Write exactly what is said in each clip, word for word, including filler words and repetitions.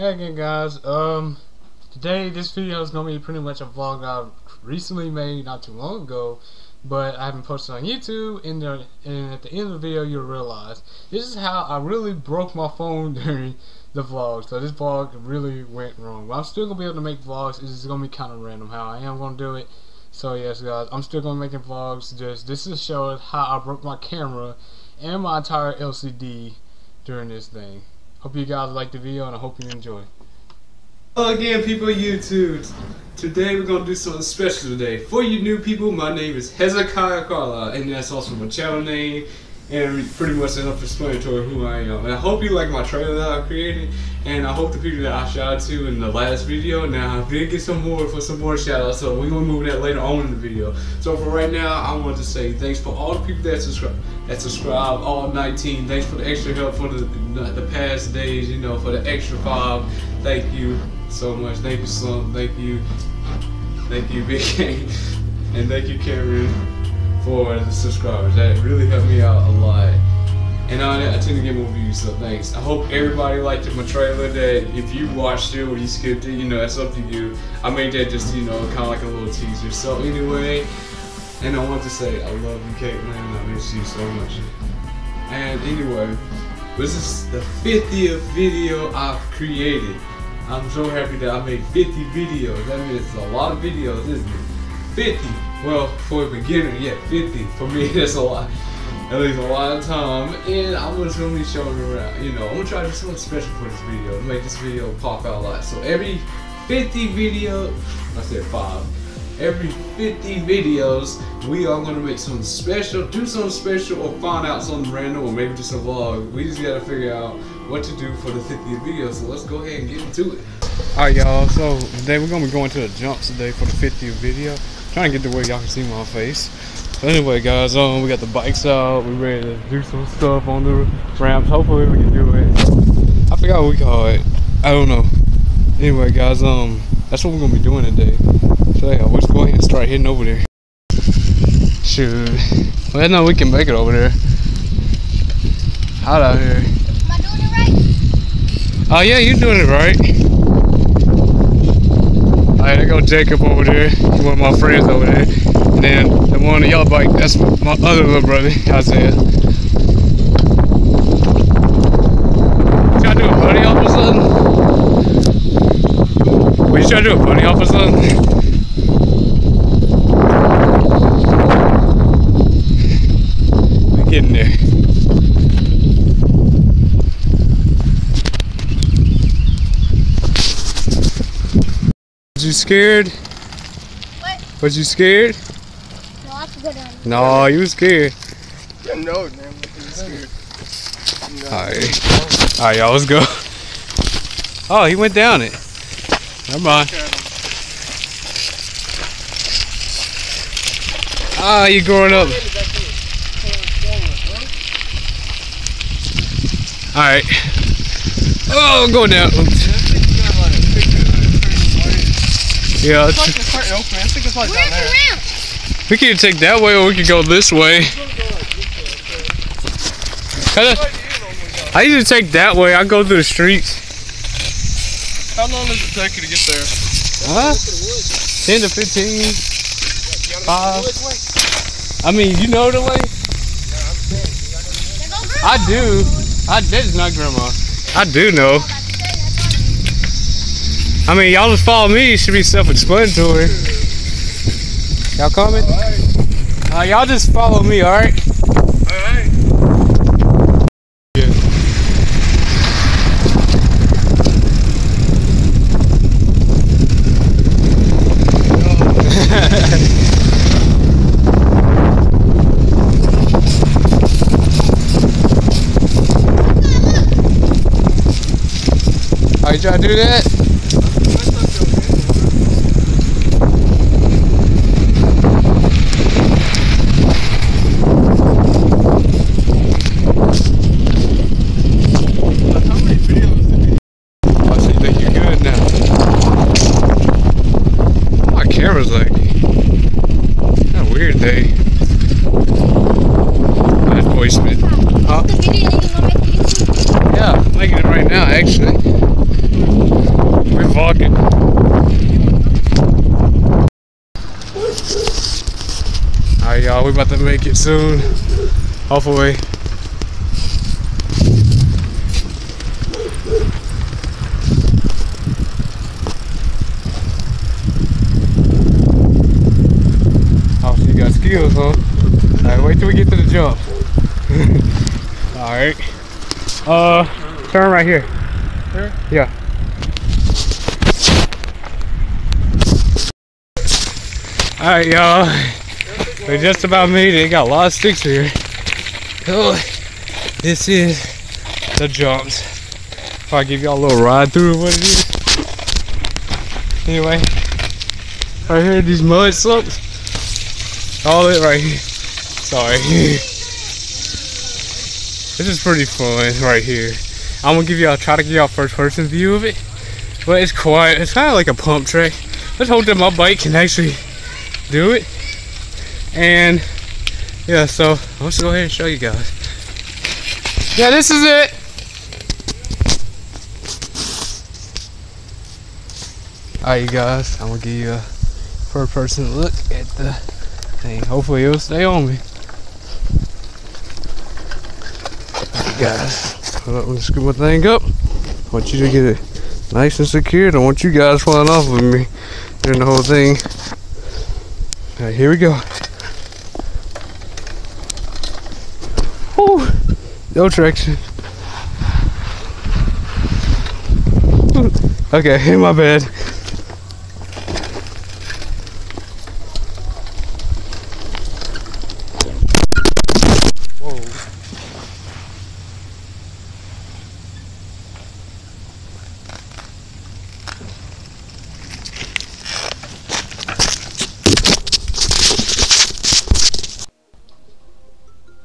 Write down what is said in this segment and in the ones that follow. Hey again, guys. Um, today this video is gonna be pretty much a vlog that I recently made not too long ago, but I haven't posted on YouTube. And, there, and at the end of the video, you'll realize this is how I really broke my phone during the vlog. So this vlog really went wrong. But I'm still gonna be able to make vlogs. It's just gonna be kind of random how I am gonna do it. So yes, guys, I'm still gonna be making vlogs. Just this is showing how I broke my camera and my entire L C D during this thing. Hope you guys like the video and I hope you enjoy. Hello again, people of YouTube. Today we're going to do something special today. For you new people, my name is Hezekiah Carlisle, and that's also my channel name, and pretty much enough explanatory who I am. And I hope you like my trailer that I created, and I hope the people that I shout out to in the last video. Now I did get some more for some more shout outs, so we're going to move that later on in the video. So for right now, I want to say thanks for all the people that subscribe. That subscribe all nineteen. Thanks for the extra help for the the past days, you know, for the extra five. Thank you so much. Thank you, Slump. Thank you, thank you, Big Kane, and thank you, Cameron, for the subscribers. That really helped me out a lot. And I, I tend to get more views, so thanks. I hope everybody liked it, my trailer. That if you watched it or you skipped it, you know, that's up to you. I made that just, you know, kind of like a little teaser. So anyway. And I want to say I love you, Kaitlyn, I miss you so much. And anyway, this is the fiftieth video I've created. I'm so happy that I made fifty videos. That means a lot of videos, isn't it? fifty. Well, for a beginner, yeah, fifty. For me, that's a lot. At least a lot of time. And I'm just gonna be showing around. You know, I'm gonna try to do something special for this video to make this video pop out a lot. So every fifty video, I said five. Every fifty videos, we are gonna make something special, do something special, or find out something random, or maybe just a vlog. We just gotta figure out what to do for the fiftieth video, so let's go ahead and get into it. Alright, y'all, so today we're gonna be going to the jumps today for the fiftieth video. I'm trying to get to where y'all can see my face. So anyway, guys, um, we got the bikes out, we're ready to do some stuff on the ramps. Hopefully we can do it. I forgot what we call it. I don't know. Anyway, guys, um, that's what we're gonna be doing today. So yeah, we'll just go ahead and start hitting over there. Shoot. Well, I know we can make it over there. Hot out here. Am I doing it right? Oh yeah, you're doing it right. Alright, there go Jacob over there. He's one of my friends over there. And then the one on the yellow bike, that's my other little brother, Isaiah. You trying to do a bunny off or something? Were you trying to do a bunny off or something? Getting there. Was you scared? What? Was you scared? No, I forgot that. No, you were scared. Yeah, no, man, I was scared. Alright. Alright, y'all, let's go. Oh, he went down it. Never mind. Ah, you growing up. Alright. Oh, I'm going down. Yeah. It's like it's pretty open. I think it's like down there. We can take that way or we could go this way. I usually take that way. I go through the streets. How long does it take you to get there? Huh? ten to fifteen. five. I mean, you know the way? I do. I, that is not grandma. I do know. I mean, y'all just follow me. It should be self-explanatory. Y'all coming? Alright. Uh, y'all just follow me, alright? Alright. Yeah. Are you trying to do that? How many videos did you I see that you're good now. My camera's like kind of weird day. That's voicemail. Huh? Yeah, I'm making it right now actually. about to make it soon, hopefully. Oh, she got skills, huh? Alright, wait till we get to the jump. Alright. Uh, turn right here. Here? Yeah. Alright, y'all. We just about made it. Got a lot of sticks here. Oh, this is the jumps. If I give y'all a little ride through what it is. Anyway, right here, these mud slumps. All it right here. Sorry. This is pretty fun right here. I'm gonna give y'all try to give y'all first person view of it. But it's quiet. It's kind of like a pump track. Let's hope that my bike can actually do it. And yeah, so let's go ahead and show you guys. Yeah, this is it. Alright, you guys, I'm gonna give you a first person look at the thing. Hopefully it'll stay on me. Alright, guys, hold up, let me scoop my thing up. I want you to get it nice and secured. I don't want you guys flying off with me during the whole thing. Alright, here we go. Woo! No traction. Okay, my bad. Whoa.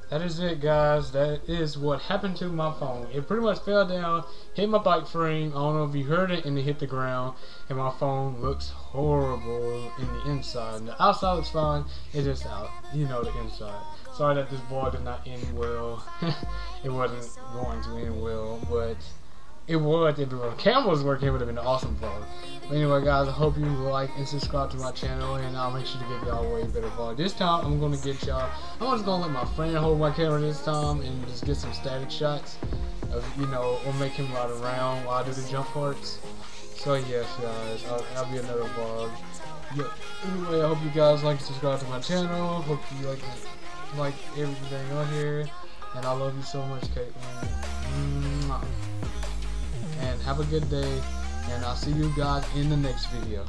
That is it, guys. That is what happened to my phone. It pretty much fell down, hit my bike frame. I don't know if you heard it, and it hit the ground, and my phone looks horrible in the inside. And the outside looks fine, it's just out, you know, the inside. Sorry that this vlog did not end well. It wasn't going to end well, but it was. If the camera was working, it would have been an awesome vlog. But anyway, guys, I hope you like and subscribe to my channel, and I'll make sure to give y'all a way better vlog. This time, I'm gonna get y'all. I'm just gonna let my friend hold my camera this time and just get some static shots of, you know, or make him ride around while I do the jump parts. So yes, guys, I'll, I'll be another vlog. Yeah. Anyway, I hope you guys like and subscribe to my channel. Hope you like like everything on here, and I love you so much, Kaitlyn. Mwah. And have a good day, and I'll see you guys in the next video.